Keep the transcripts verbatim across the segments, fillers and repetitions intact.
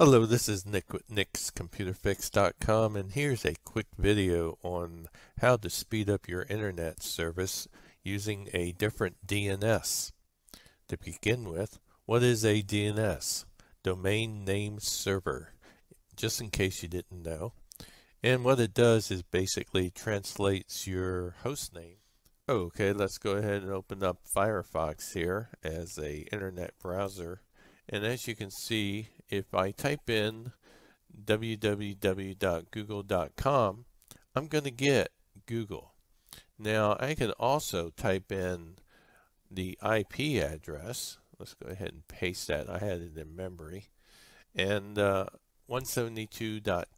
Hello, this is Nick with nicks computer fix dot com, and here's a quick video on how to speed up your internet service using a different D N S. To begin with, what is a D N S? Domain Name Server, just in case you didn't know. And what it does is basically translates your host name. Okay, let's go ahead and open up Firefox here as an internet browser. And as you can see, if I type in w w w dot google dot com, I'm going to get Google. Now, I can also type in the I P address. Let's go ahead and paste that. I had it in memory. And uh, one seventy-two dot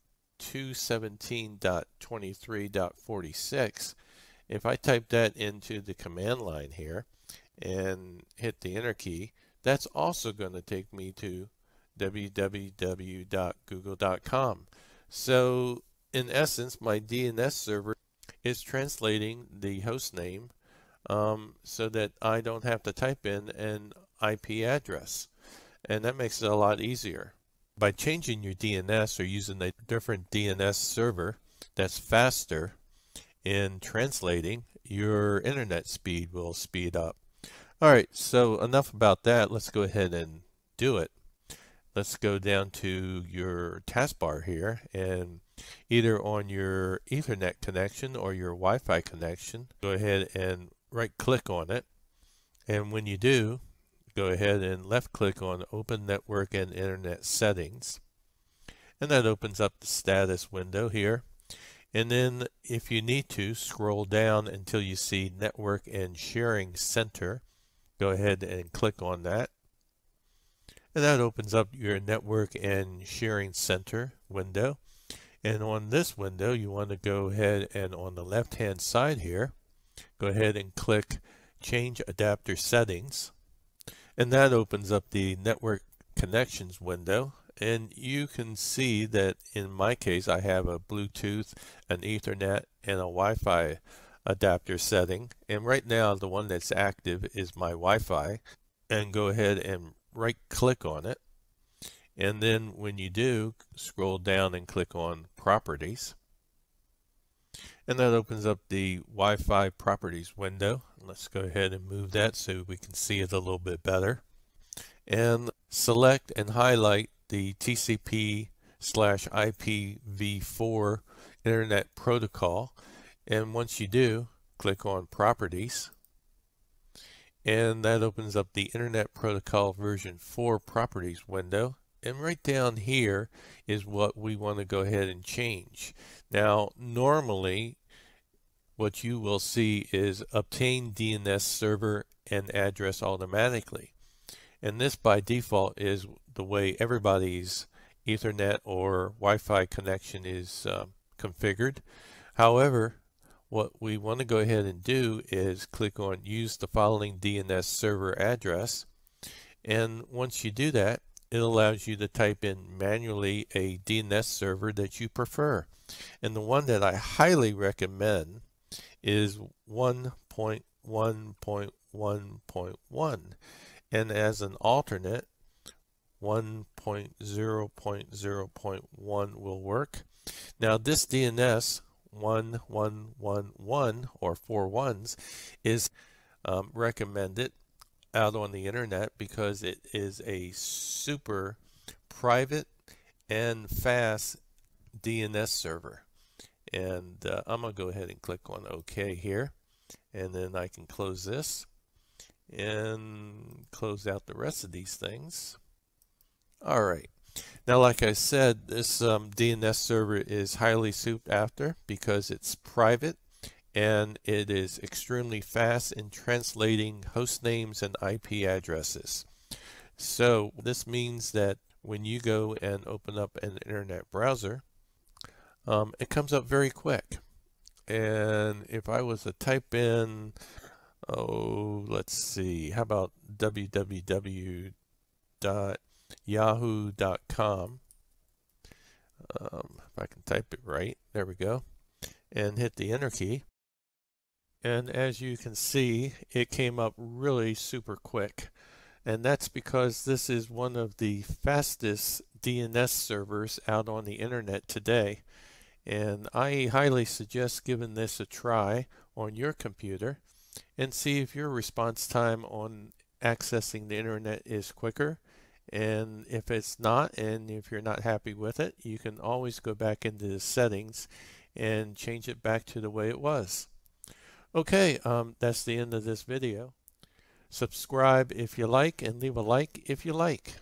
two seventeen dot twenty-three dot forty-six. If I type that into the command line here and hit the enter key, that's also going to take me to w w w dot google dot com. So in essence, my D N S server is translating the host name um, so that I don't have to type in an I P address. And that makes it a lot easier. By changing your D N S or using a different D N S server that's faster in translating, your internet speed will speed up. Alright, so enough about that. Let's go ahead and do it. Let's go down to your taskbar here, and either on your Ethernet connection or your Wi-Fi connection, go ahead and right click on it. And when you do, go ahead and left click on Open Network and Internet Settings. And that opens up the status window here. And then if you need to, scroll down until you see Network and Sharing Center. Go ahead and click on that, and that opens up your Network and Sharing Center window. And on this window, you want to go ahead and on the left hand side here, go ahead and click Change Adapter Settings, and that opens up the Network Connections window. And you can see that in my case, I have a Bluetooth, an Ethernet, and a Wi-Fi adapter setting, and right now the one that's active is my Wi-Fi. And go ahead and right click on it, and then when you do, scroll down and click on Properties, and that opens up the Wi-Fi Properties window. Let's go ahead and move that so we can see it a little bit better, and select and highlight the T C P slash I P v four internet protocol. And once you do, click on Properties, and that opens up the Internet Protocol version four properties window. And right down here is what we want to go ahead and change. Now, normally what you will see is obtain D N S server and address automatically. And this by default is the way everybody's Ethernet or Wi-Fi connection is uh, configured. However, what we want to go ahead and do is click on Use the following D N S server address. And once you do that, it allows you to type in manually a D N S server that you prefer. And the one that I highly recommend is one point one point one point one. And as an alternate, one point zero point zero point one will work. Now this D N S one one one one or four ones is um, recommended out on the internet because it is a super private and fast D N S server. And uh, I'm gonna go ahead and click on OK here, and then I can close this and close out the rest of these things. All right. Now, like I said, this um, D N S server is highly sought after because it's private and it is extremely fast in translating host names and I P addresses. So this means that when you go and open up an internet browser, um, it comes up very quick. And if I was to type in, oh, let's see, how about w w w dot yahoo dot com. Um, if I can type it right, there we go, and hit the enter key. And as you can see, it came up really super quick. and that's because this is one of the fastest D N S servers out on the internet today, and I highly suggest giving this a try on your computer and see if your response time on accessing the internet is quicker. And if it's not, and if you're not happy with it, you can always go back into the settings and change it back to the way it was. Okay, um, that's the end of this video. Subscribe if you like, and leave a like if you like.